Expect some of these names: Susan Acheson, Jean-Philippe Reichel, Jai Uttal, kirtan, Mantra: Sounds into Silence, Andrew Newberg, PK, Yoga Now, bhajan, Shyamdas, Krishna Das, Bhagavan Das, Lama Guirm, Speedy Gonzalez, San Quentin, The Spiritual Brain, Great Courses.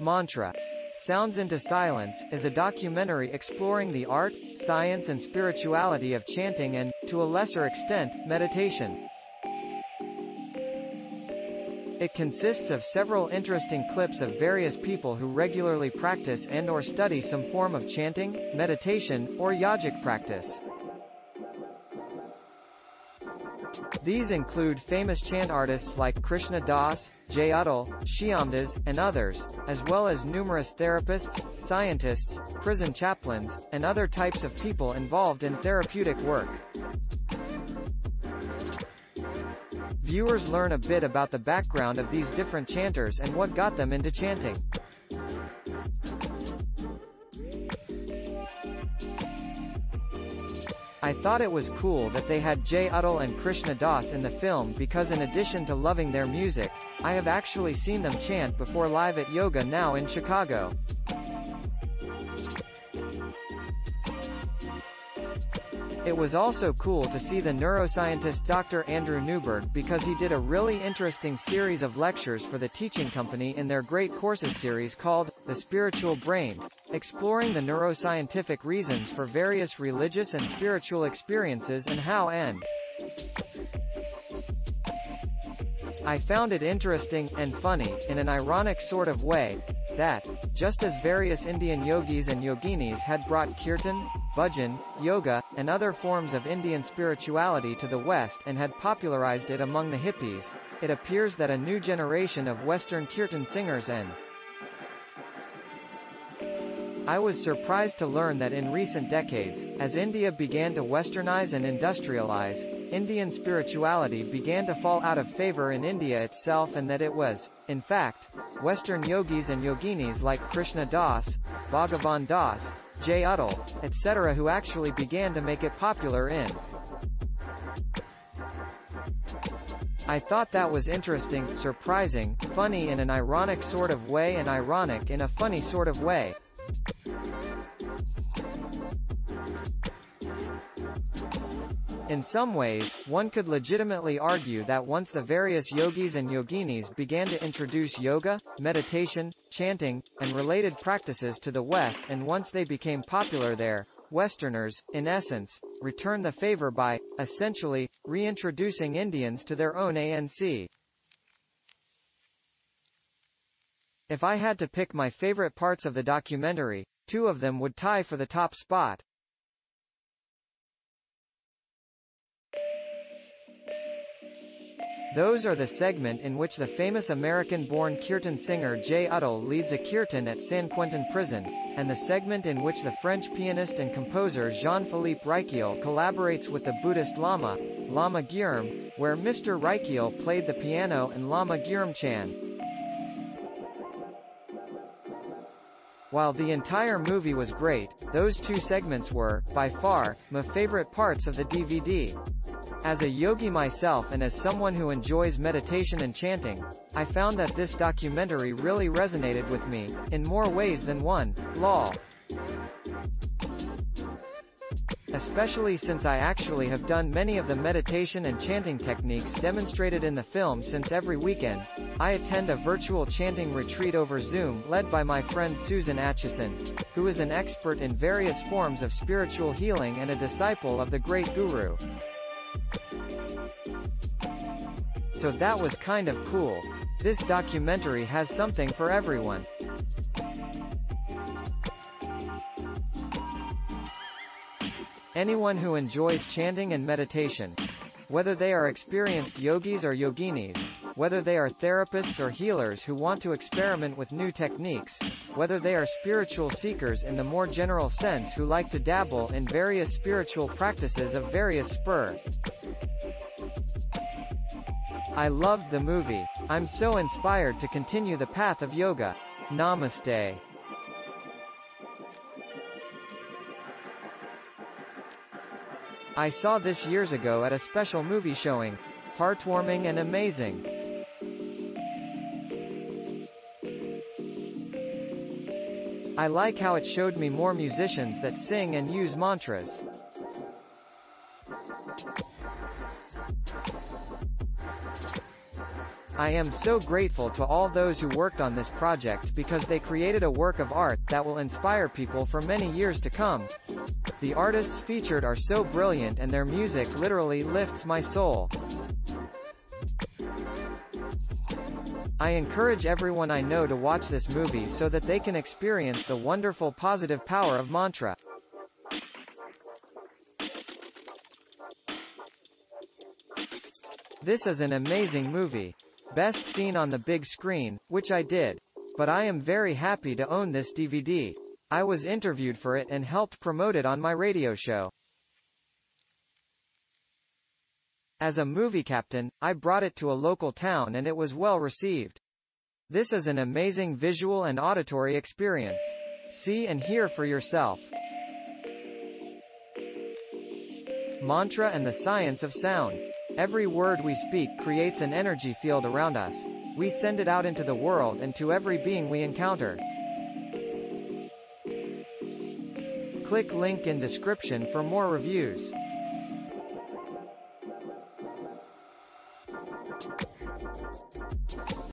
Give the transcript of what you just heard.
Mantra, Sounds into Silence, is a documentary exploring the art, science and spirituality of chanting and, to a lesser extent, meditation. It consists of several interesting clips of various people who regularly practice and or study some form of chanting, meditation, or yogic practice. These include famous chant artists like Krishna Das, Jai Uttal, Shyamdas, and others, as well as numerous therapists, scientists, prison chaplains, and other types of people involved in therapeutic work. Viewers learn a bit about the background of these different chanters and what got them into chanting. I thought it was cool that they had Jai Uttal and Krishna Das in the film because in addition to loving their music, I have actually seen them chant before live at Yoga Now in Chicago. It was also cool to see the neuroscientist Dr. Andrew Newberg because he did a really interesting series of lectures for the teaching company in their Great Courses series called The Spiritual Brain, exploring the neuroscientific reasons for various religious and spiritual experiences and how and I found it interesting, and funny, in an ironic sort of way, that, just as various Indian yogis and yoginis had brought kirtan, bhajan, yoga, and other forms of Indian spirituality to the West and had popularized it among the hippies, it appears that a new generation of Western kirtan singers and I was surprised to learn that in recent decades, as India began to westernize and industrialize, Indian spirituality began to fall out of favor in India itself and that it was, in fact, Western yogis and yoginis like Krishna Das, Bhagavan Das, Jai Uttal, etc. who actually began to make it popular in. I thought that was interesting, surprising, funny in an ironic sort of way and ironic in a funny sort of way. In some ways, one could legitimately argue that once the various yogis and yoginis began to introduce yoga, meditation, chanting, and related practices to the West and once they became popular there, Westerners, in essence, returned the favor by, essentially, reintroducing Indians to their own ANC. If I had to pick my favorite parts of the documentary, two of them would tie for the top spot. Those are the segment in which the famous American-born kirtan singer Jai Uttal leads a kirtan at San Quentin prison, and the segment in which the French pianist and composer Jean-Philippe Reichel collaborates with the Buddhist Lama, Lama Guirm, where Mr. Reichel played the piano and Lama Guirm Chan. While the entire movie was great, those two segments were, by far, my favorite parts of the DVD. As a yogi myself and as someone who enjoys meditation and chanting, I found that this documentary really resonated with me, in more ways than one, lol. Especially since I actually have done many of the meditation and chanting techniques demonstrated in the film since every weekend, I attend a virtual chanting retreat over Zoom led by my friend Susan Acheson, who is an expert in various forms of spiritual healing and a disciple of the great guru. So that was kind of cool. This documentary has something for everyone. Anyone who enjoys chanting and meditation, whether they are experienced yogis or yoginis, whether they are therapists or healers who want to experiment with new techniques, whether they are spiritual seekers in the more general sense who like to dabble in various spiritual practices of various spur. I loved the movie. I'm so inspired to continue the path of yoga. Namaste. I saw this years ago at a special movie showing. Heartwarming and amazing. I like how it showed me more musicians that sing and use mantras. I am so grateful to all those who worked on this project because they created a work of art that will inspire people for many years to come. The artists featured are so brilliant and their music literally lifts my soul. I encourage everyone I know to watch this movie so that they can experience the wonderful positive power of mantra. This is an amazing movie. Best seen on the big screen, which I did. But I am very happy to own this DVD. I was interviewed for it and helped promote it on my radio show. As a movie captain, I brought it to a local town and it was well received. This is an amazing visual and auditory experience. See and hear for yourself. Mantra and the science of sound. Every word we speak creates an energy field around us. We send it out into the world and to every being we encounter. Click link in description for more reviews.